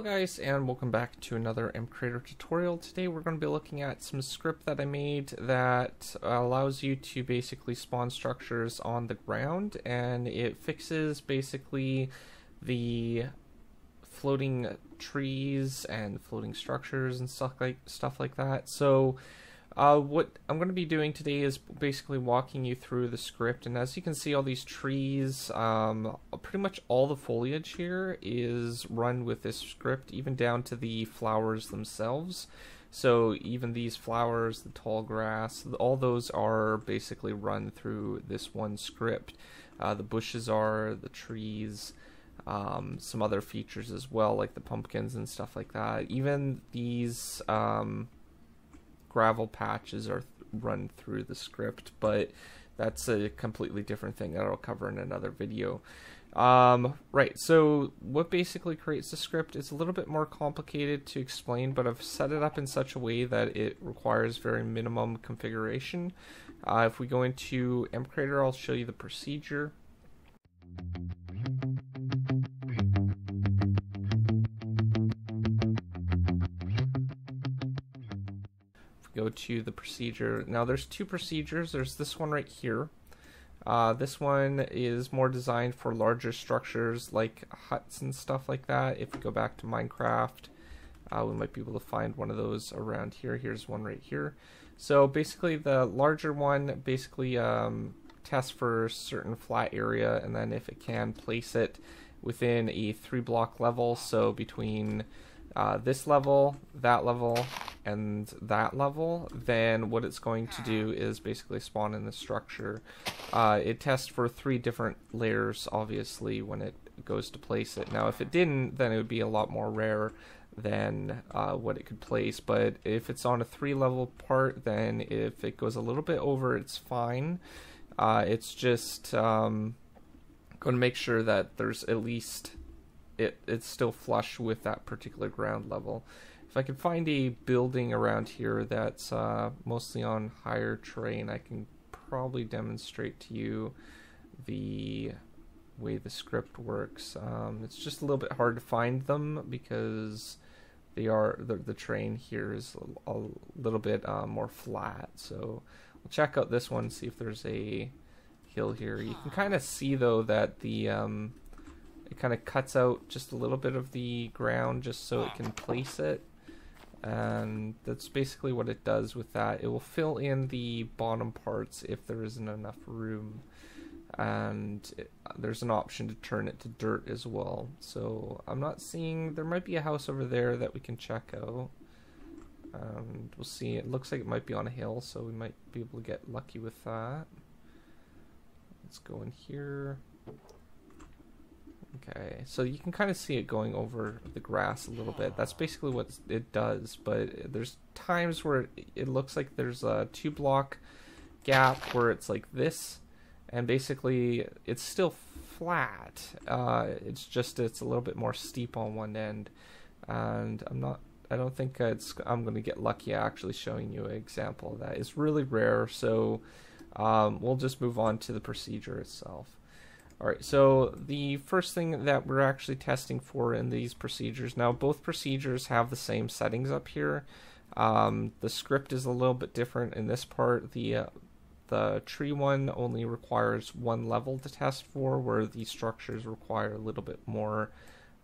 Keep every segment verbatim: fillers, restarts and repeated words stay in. Hello guys, and welcome back to another MCreator tutorial. Today we're going to be looking at some script that I made that allows you to basically spawn structures on the ground, and it fixes basically the floating trees and floating structures and stuff like stuff like that. So uh, what I'm going to be doing today is basically walking you through the script, and as you can see, all these trees, um, pretty much all the foliage here is run with this script, even down to the flowers themselves. So even these flowers, the tall grass, all those are basically run through this one script. Uh, the bushes are, the trees, um, some other features as well, like the pumpkins and stuff like that. Even these um, gravel patches are th run through the script, but that's a completely different thing that I'll cover in another video. Um, right, so what basically creates the script is a little bit more complicated to explain, but I've set it up in such a way that it requires very minimum configuration. Uh, if we go into MCreator, I'll show you the procedure. Go to the procedure. Now there's two procedures. There's this one right here. Uh, this one is more designed for larger structures like huts and stuff like that. If we go back to Minecraft, uh, we might be able to find one of those around here. Here's one right here. So basically the larger one basically um, tests for a certain flat area, and then if it can, place it within a three block level. So between uh, this level, that level, and that level, then what it's going to do is basically spawn in the structure. Uh, it tests for three different layers, obviously, when it goes to place it. Now, if it didn't, then it would be a lot more rare than uh, what it could place. But if it's on a three-level part, then if it goes a little bit over, it's fine. Uh, it's just um, going to make sure that there's at least it it's still flush with that particular ground level. If I can find a building around here that's uh, mostly on higher terrain, I can probably demonstrate to you the way the script works. Um, it's just a little bit hard to find them because they are the, the terrain here is a, a little bit uh, more flat. So we'll check out this one, see if there's a hill here. You can kind of see though that the um, it kind of cuts out just a little bit of the ground just so it can place it. And that's basically what it does with that. It will fill in the bottom parts if there isn't enough room, and it, there's an option to turn it to dirt as well. So I'm not seeing, there might be a house over there that we can check out, and we'll see. It looks like it might be on a hill, so we might be able to get lucky with that. Let's go in here. Okay, so you can kind of see it going over the grass a little bit. That's basically what it does, but there's times where it looks like there's a two block gap where it's like this, and basically it's still flat. Uh, it's just it's a little bit more steep on one end, and I'm not I don't think it's I'm gonna get lucky actually showing you an example of that. It's really rare, so um, we'll just move on to the procedure itself. Alright, so the first thing that we're actually testing for in these procedures, now both procedures have the same settings up here. Um, the script is a little bit different in this part. The, uh, the tree one only requires one level to test for, where the structures require a little bit more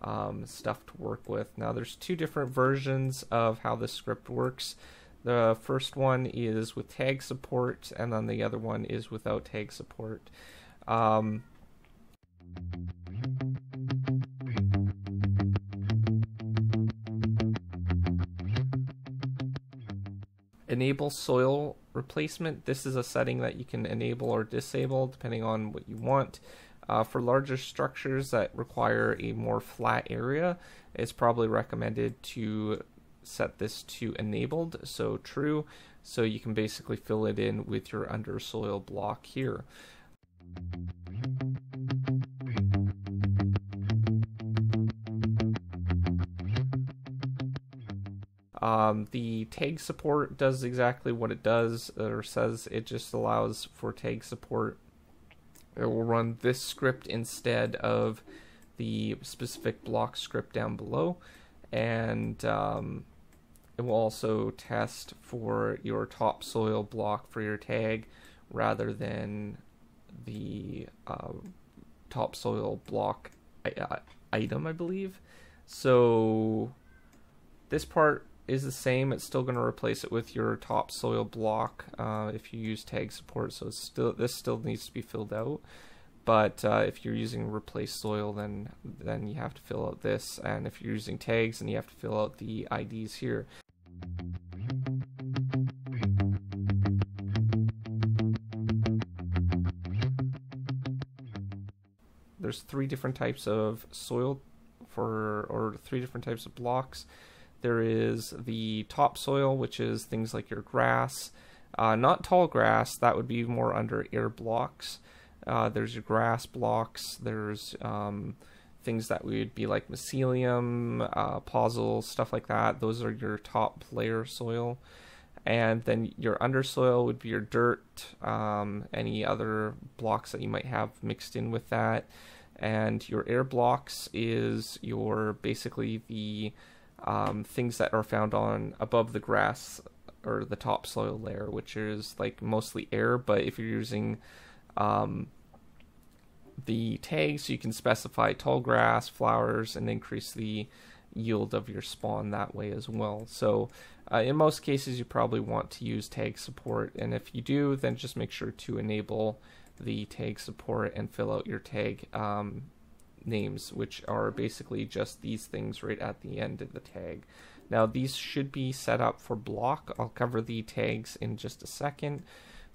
um, stuff to work with. Now there's two different versions of how this script works. The first one is with tag support, and then the other one is without tag support. Um, Enable soil replacement. This is a setting that you can enable or disable depending on what you want. Uh, for larger structures that require a more flat area, it's probably recommended to set this to enabled, so true, so you can basically fill it in with your under soil block here. Um, the tag support does exactly what it does, or says. It just allows for tag support. It will run this script instead of the specific block script down below, and um, it will also test for your topsoil block for your tag rather than the uh, topsoil block item, I believe. So this part is the same. It's still going to replace it with your topsoil block uh, if you use tag support. So it's still, this still needs to be filled out. But uh, if you're using replace soil, then then you have to fill out this, and if you're using tags, then you have to fill out the I Ds here. There's three different types of soil for, or three different types of blocks. There is the topsoil, which is things like your grass, uh, not tall grass, that would be more under air blocks. Uh, there's your grass blocks, there's um, things that would be like mycelium, uh, pozzle, stuff like that. Those are your top layer soil. And then your undersoil would be your dirt, um, any other blocks that you might have mixed in with that. And your air blocks is your basically the um, things that are found on above the grass or the topsoil layer, which is like mostly air, but if you're using Um, the tags, you can specify tall grass, flowers, and increase the yield of your spawn that way as well. So uh, in most cases you probably want to use tag support, and if you do, then just make sure to enable the tag support and fill out your tag um, names, which are basically just these things right at the end of the tag. Now these should be set up for block. I'll cover the tags in just a second.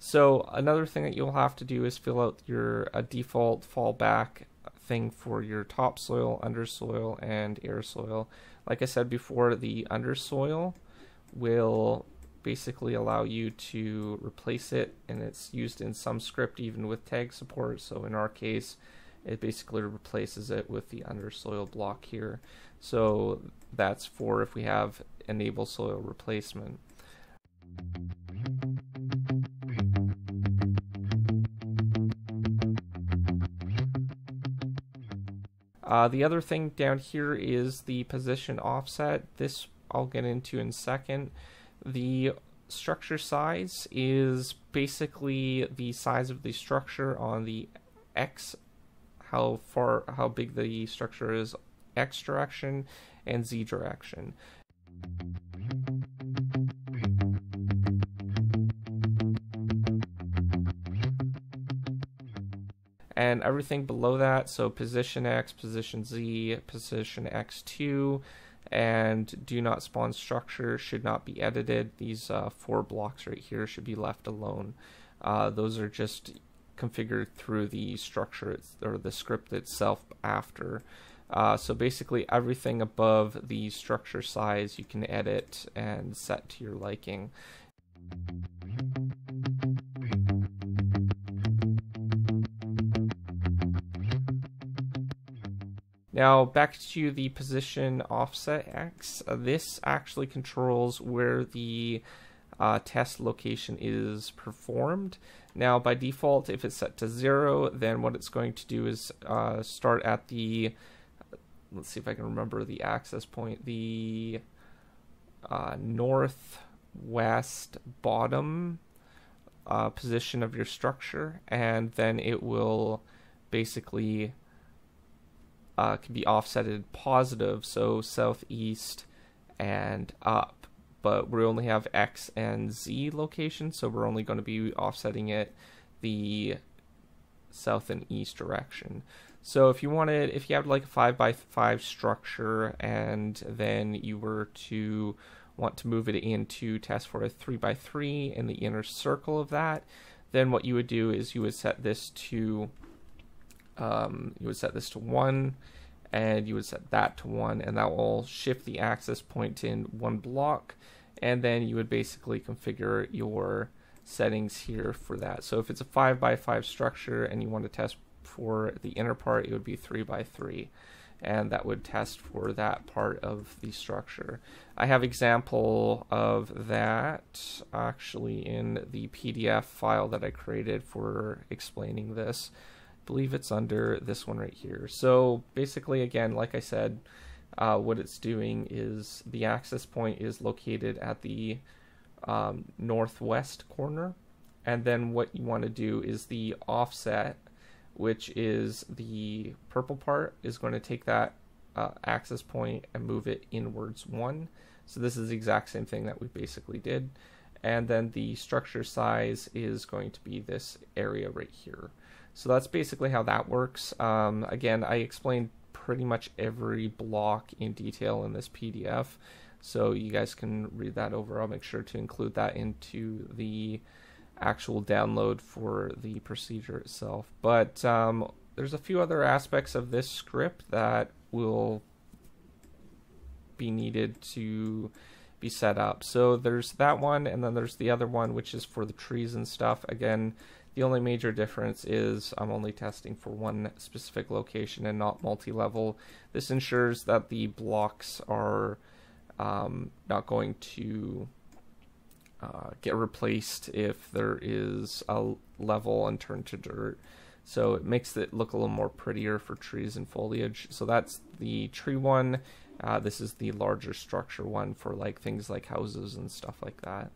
So another thing that you'll have to do is fill out your uh, default fallback thing for your topsoil, undersoil, and air soil. Like I said before, the undersoil will basically allow you to replace it, and it's used in some script even with tag support. So in our case, it basically replaces it with the undersoil block here. So that's for if we have enable soil replacement. Uh, the other thing down here is the position offset. This I'll get into in a second. The structure size is basically the size of the structure on the X, how far, how big the structure is, X direction and Z direction. And everything below that, so position X, position Z, position X two, and do not spawn structure should not be edited. These uh, four blocks right here should be left alone. Uh, those are just configured through the structure or the script itself after. Uh, so basically everything above the structure size you can edit and set to your liking. Now back to the position offset X. Uh, this actually controls where the uh, test location is performed. Now by default, if it's set to zero, then what it's going to do is uh, start at the, let's see if I can remember the access point, the uh, northwest bottom uh, position of your structure, and then it will basically Uh, can be offsetted positive, so southeast and up, but we only have X and Z locations, so we're only going to be offsetting it the south and east direction. So if you wanted, if you had like a five by five structure and then you were to want to move it into test for a three by three in the inner circle of that, then what you would do is you would set this to Um, you would set this to one, and you would set that to one, and that will shift the access point in one block, and then you would basically configure your settings here for that. So if it's a five by five structure and you want to test for the inner part, it would be three by three, and that would test for that part of the structure. I have example of that actually in the P D F file that I created for explaining this. Believe it's under this one right here. So basically, again, like I said, uh, what it's doing is the access point is located at the um, northwest corner, and then what you want to do is the offset, which is the purple part, is going to take that uh, access point and move it inwards one. So this is the exact same thing that we basically did. And then the structure size is going to be this area right here. So that's basically how that works. Um, again, I explained pretty much every block in detail in this P D F, so you guys can read that over. I'll make sure to include that into the actual download for the procedure itself. But um, there's a few other aspects of this script that will be needed to be set up. So there's that one, and then there's the other one, which is for the trees and stuff. Again, the only major difference is I'm only testing for one specific location and not multi-level. This ensures that the blocks are um, not going to uh, get replaced if there is a level and turn to dirt. So it makes it look a little more prettier for trees and foliage. So that's the tree one. Uh, this is the larger structure one for like things like houses and stuff like that.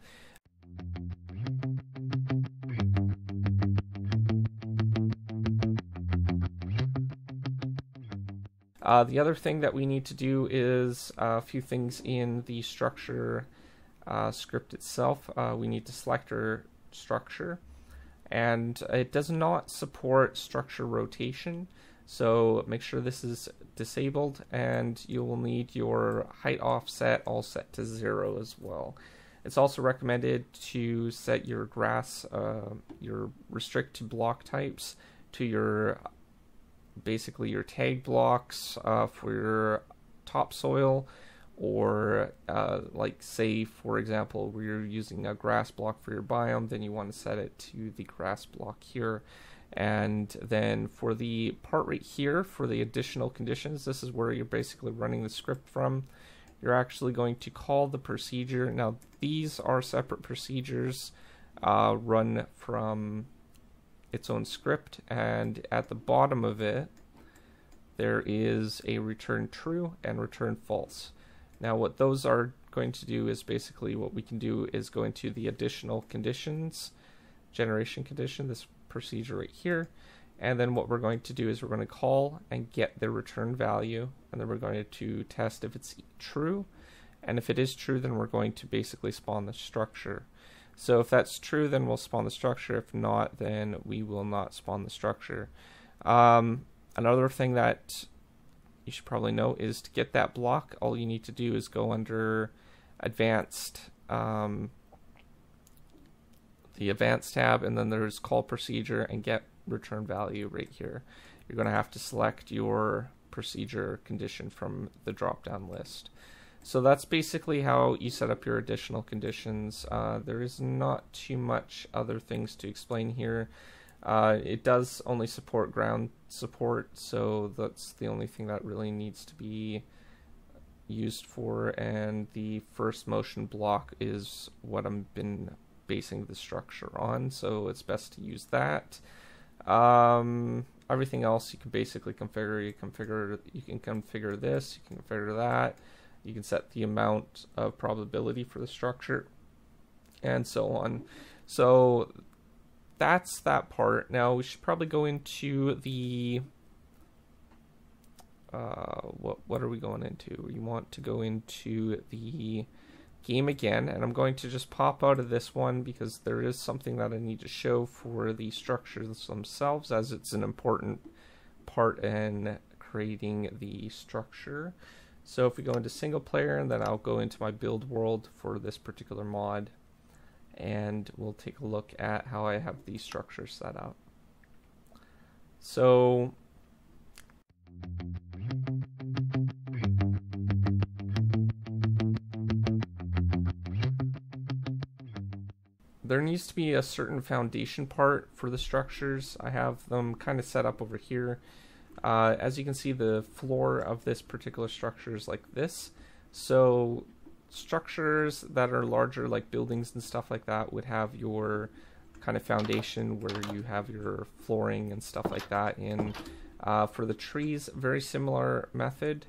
Uh, the other thing that we need to do is a few things in the structure uh, script itself. Uh, we need to select our structure, and it does not support structure rotation. So make sure this is disabled, and you will need your height offset all set to zero as well. It's also recommended to set your grass, uh, your restrict to block types to your basically your tag blocks uh, for your topsoil, or uh, like say for example where you're using a grass block for your biome, then you want to set it to the grass block here. And then for the part right here, for the additional conditions, this is where you're basically running the script from. You're actually going to call the procedure. Now, these are separate procedures uh, run from its own script. And at the bottom of it, there is a return true and return false. Now, what those are going to do is basically what we can do is go into the additional conditions, generation condition, this procedure right here, and then what we're going to do is we're going to call and get the return value, and then we're going to test if it's true, and if it is true, then we're going to basically spawn the structure. So if that's true, then we'll spawn the structure. If not, then we will not spawn the structure. Um, another thing that you should probably know is to get that block, all you need to do is go under advanced, um, the advanced tab, and then there's call procedure and get return value right here. You're going to have to select your procedure condition from the drop down list. So that's basically how you set up your additional conditions. Uh, there is not too much other things to explain here. Uh, it does only support ground support, so that's the only thing that really needs to be used for, and the first motion block is what I've been basing the structure on, so it's best to use that. Um, everything else you can basically configure. You configure, you can configure this, you can configure that, you can set the amount of probability for the structure, and so on. So that's that part. Now we should probably go into the uh, what what are we going into? You want to go into the game again, and I'm going to just pop out of this one because there is something that I need to show for the structures themselves, as it's an important part in creating the structure. So if we go into single player, and then I'll go into my build world for this particular mod, and we'll take a look at how I have the structure set up. So there needs to be a certain foundation part for the structures. I have them kind of set up over here. Uh, as you can see, the floor of this particular structure is like this. So structures that are larger, like buildings and stuff like that, would have your kind of foundation where you have your flooring and stuff like that in. Uh, for the trees, very similar method.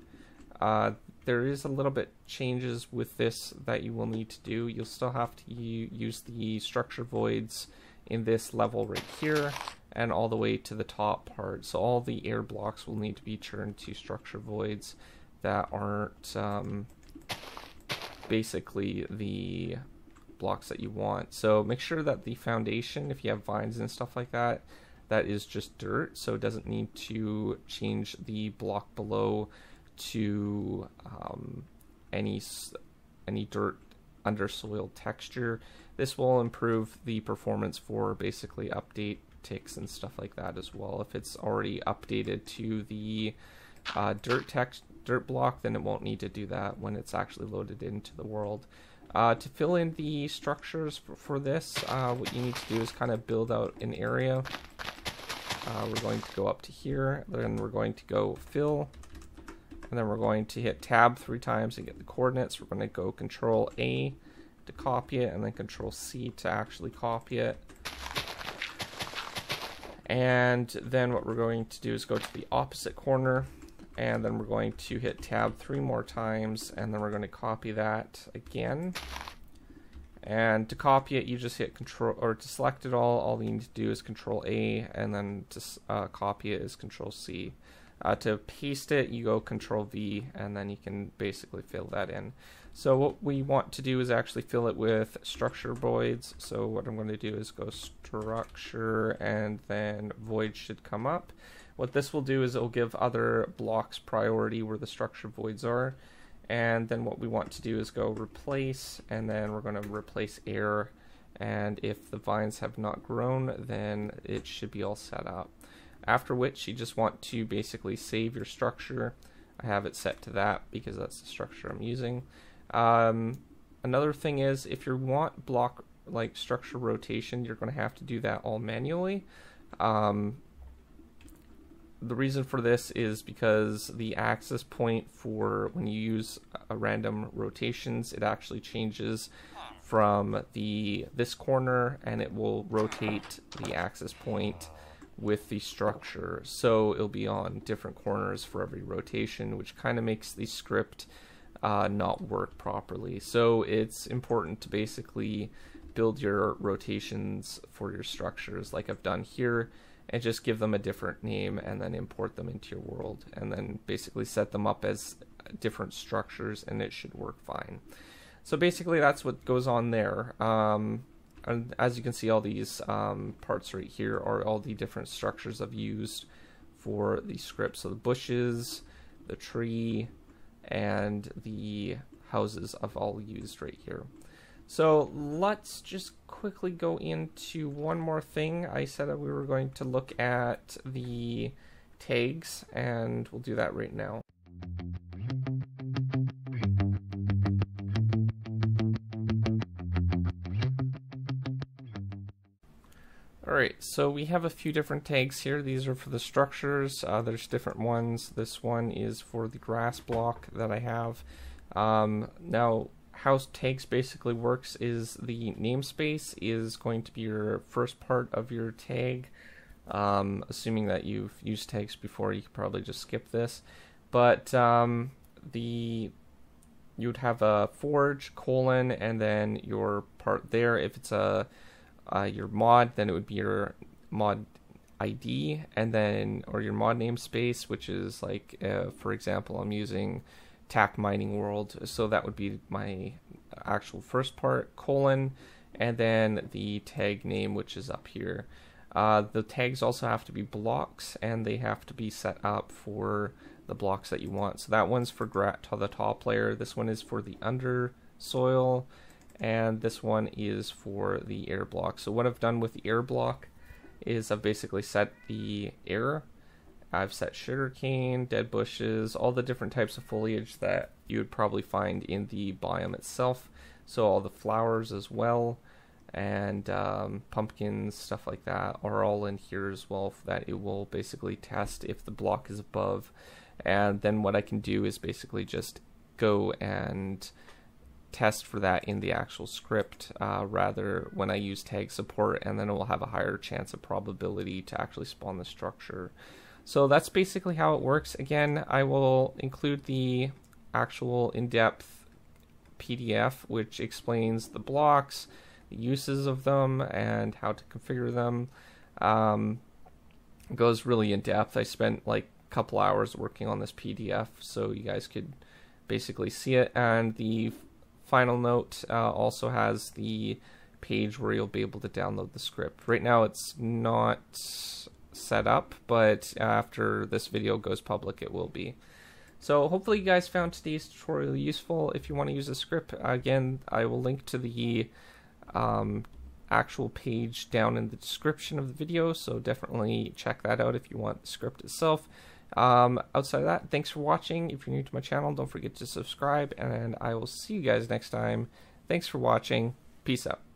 Uh, there is a little bit changes with this that you will need to do. You'll still have to use the structure voids in this level right here and all the way to the top part. So all the air blocks will need to be turned to structure voids that aren't um, basically the blocks that you want. So make sure that the foundation, if you have vines and stuff like that, that is just dirt, so it doesn't need to change the block below to um, any any dirt under soil texture. This will improve the performance for basically update ticks and stuff like that as well. If it's already updated to the uh, dirt text dirt block, then it won't need to do that when it's actually loaded into the world. Uh, to fill in the structures for, for this, uh, what you need to do is kind of build out an area. Uh, we're going to go up to here, then we're going to go fill, and then we're going to hit tab three times and get the coordinates. We're going to go control A to copy it, and then control C to actually copy it. And then what we're going to do is go to the opposite corner, and then we're going to hit tab three more times, and then we're going to copy that again. And to copy it, you just hit control, or to select it all, all you need to do is control A, and then to uh, copy it is control C. Uh, to paste it, you go control V, and then you can basically fill that in. So what we want to do is actually fill it with structure voids. So what I'm going to do is go structure, and then void should come up. What this will do is it will give other blocks priority where the structure voids are. And then what we want to do is go replace, and then we're going to replace air. And if the vines have not grown, then it should be all set up. After which you just want to basically save your structure. I have it set to that because that's the structure I'm using. Um, another thing is, if you want block like structure rotation, you're going to have to do that all manually. Um, the reason for this is because the axis point for when you use a random rotations, it actually changes from the this corner, and it will rotate the axis point with the structure, so it'll be on different corners for every rotation, which kind of makes the script uh, not work properly. So it's important to basically build your rotations for your structures like I've done here, and just give them a different name and then import them into your world, and then basically set them up as different structures, and it should work fine. So basically that's what goes on there. Um, And as you can see, all these um, parts right here are all the different structures I've used for the script. So the bushes, the tree, and the houses I've all used right here. So let's just quickly go into one more thing. I said that we were going to look at the tags, and we'll do that right now. Alright, so we have a few different tags here. These are for the structures. Uh, there's different ones. This one is for the grass block that I have. Um, now, how tags basically works is the namespace is going to be your first part of your tag. Um, assuming that you've used tags before, you could probably just skip this. But um, the you'd have a forge, colon, and then your part there. If it's a Uh, your mod, then it would be your mod I D, and then or your mod namespace, which is like uh, for example, I'm using Tack Mining World, so that would be my actual first part, colon, and then the tag name, which is up here. Uh, the tags also have to be blocks, and they have to be set up for the blocks that you want. So that one's for gra to the top layer. This one is for the under soil. And this one is for the air block. So what I've done with the air block is I've basically set the air. I've set sugarcane, dead bushes, all the different types of foliage that you would probably find in the biome itself. So all the flowers as well, and um, pumpkins, stuff like that, are all in here as well, that it will basically test if the block is above. And then what I can do is basically just go and test for that in the actual script uh, rather when I use tag support, and then it will have a higher chance of probability to actually spawn the structure. So that's basically how it works. Again, I will include the actual in-depth P D F which explains the blocks, the uses of them, and how to configure them. Um, it goes really in depth. I spent like a couple hours working on this P D F, so you guys could basically see it. And the final note uh, also has the page where you'll be able to download the script. Right now it's not set up, but after this video goes public it will be. So hopefully you guys found today's tutorial useful. If you want to use a script, again, I will link to the um, actual page down in the description of the video, so definitely check that out if you want the script itself. Um, outside of that, thanks for watching. If you're new to my channel, don't forget to subscribe, and I will see you guys next time. Thanks for watching. Peace out.